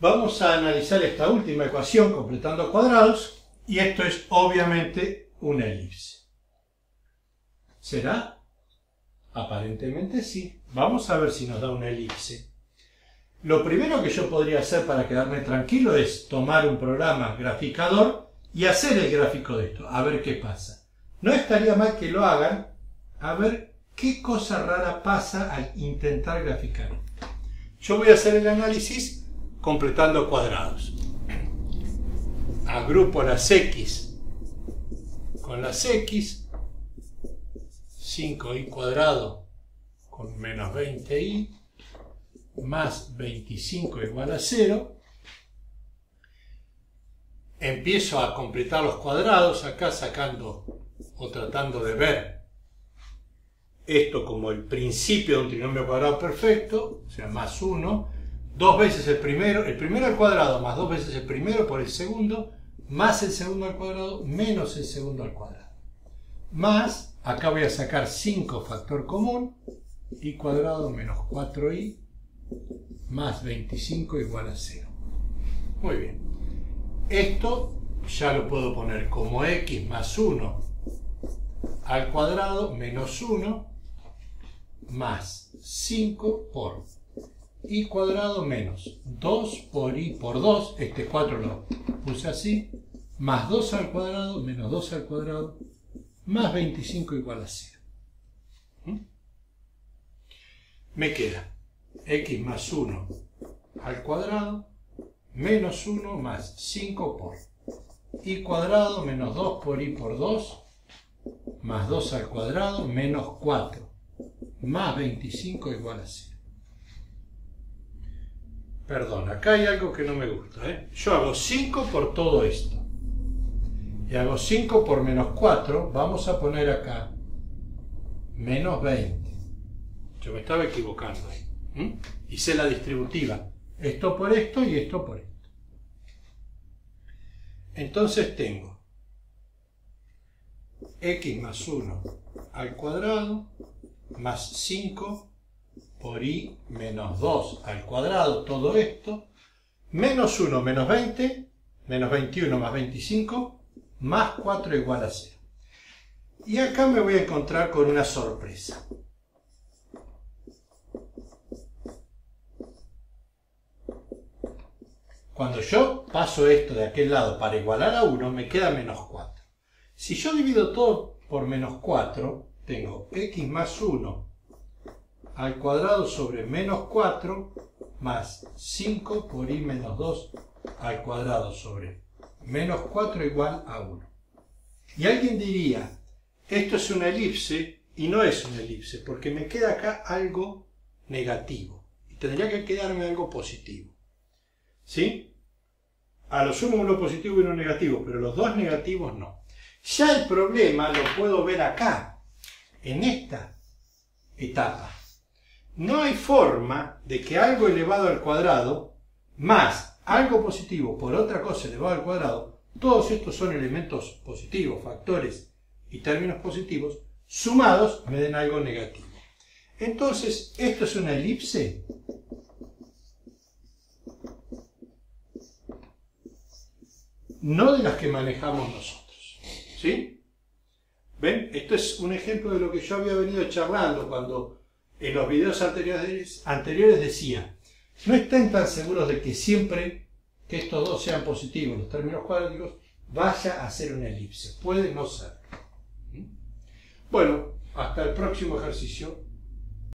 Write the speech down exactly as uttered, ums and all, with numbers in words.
Vamos a analizar esta última ecuación completando cuadrados, y esto es obviamente una elipse. ¿Será? Aparentemente sí. Vamos a ver si nos da una elipse. Lo primero que yo podría hacer para quedarme tranquilo es tomar un programa graficador y hacer el gráfico de esto, a ver qué pasa. No estaría mal que lo hagan, a ver qué cosa rara pasa al intentar graficar. Yo voy a hacer el análisis completando cuadrados. Agrupo las X con las X, cinco i cuadrado con menos veinte i, más veinticinco igual a cero. Empiezo a completar los cuadrados acá, sacando o tratando de ver esto como el principio de un trinomio cuadrado perfecto, o sea, más uno, dos veces el primero, el primero al cuadrado, más dos veces el primero por el segundo, más el segundo al cuadrado, menos el segundo al cuadrado. Más, acá voy a sacar cinco factor común, i cuadrado menos cuatro i, más veinticinco igual a cero. Muy bien. Esto ya lo puedo poner como x más uno al cuadrado menos uno más cinco por i cuadrado menos dos por i por dos, este cuatro lo puse así, más dos al cuadrado menos dos al cuadrado más veinticinco igual a cero. ¿Mm? Me queda x más uno al cuadrado menos uno más cinco por i cuadrado menos dos por i por dos más dos al cuadrado menos cuatro más veinticinco igual a cero. Perdón, acá hay algo que no me gusta, ¿eh? Yo hago cinco por todo esto y hago cinco por menos cuatro. Vamos a poner acá menos veinte. Yo me estaba equivocando ahí. ¿Mm? Hice la distributiva, esto por esto y esto por esto. Entonces tengo x más uno al cuadrado más cinco por i menos dos al cuadrado, todo esto, menos uno menos veinte, menos veintiuno más veinticinco, más cuatro igual a cero. Y acá me voy a encontrar con una sorpresa. Cuando yo paso esto de aquel lado para igualar a uno, me queda menos cuatro. Si yo divido todo por menos cuatro, tengo x más uno al cuadrado sobre menos cuatro, más cinco por i menos dos al cuadrado sobre menos cuatro igual a uno. Y alguien diría, esto es una elipse, y no es una elipse, porque me queda acá algo negativo. Y tendría que quedarme algo positivo. ¿Sí? A lo sumo uno positivo y uno negativo, pero los dos negativos no. Ya el problema lo puedo ver acá, en esta etapa. No hay forma de que algo elevado al cuadrado más algo positivo por otra cosa elevado al cuadrado, todos estos son elementos positivos, factores y términos positivos, sumados me den algo negativo. Entonces, ¿esto es una elipse? No de las que manejamos nosotros, ¿sí? ¿Ven? Esto es un ejemplo de lo que yo había venido charlando cuando en los videos anteriores, anteriores decía, no estén tan seguros de que siempre que estos dos sean positivos, los términos cuadráticos, vaya a ser una elipse. Puede no ser. Bueno, hasta el próximo ejercicio.